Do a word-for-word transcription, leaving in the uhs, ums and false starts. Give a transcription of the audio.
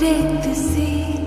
great to see.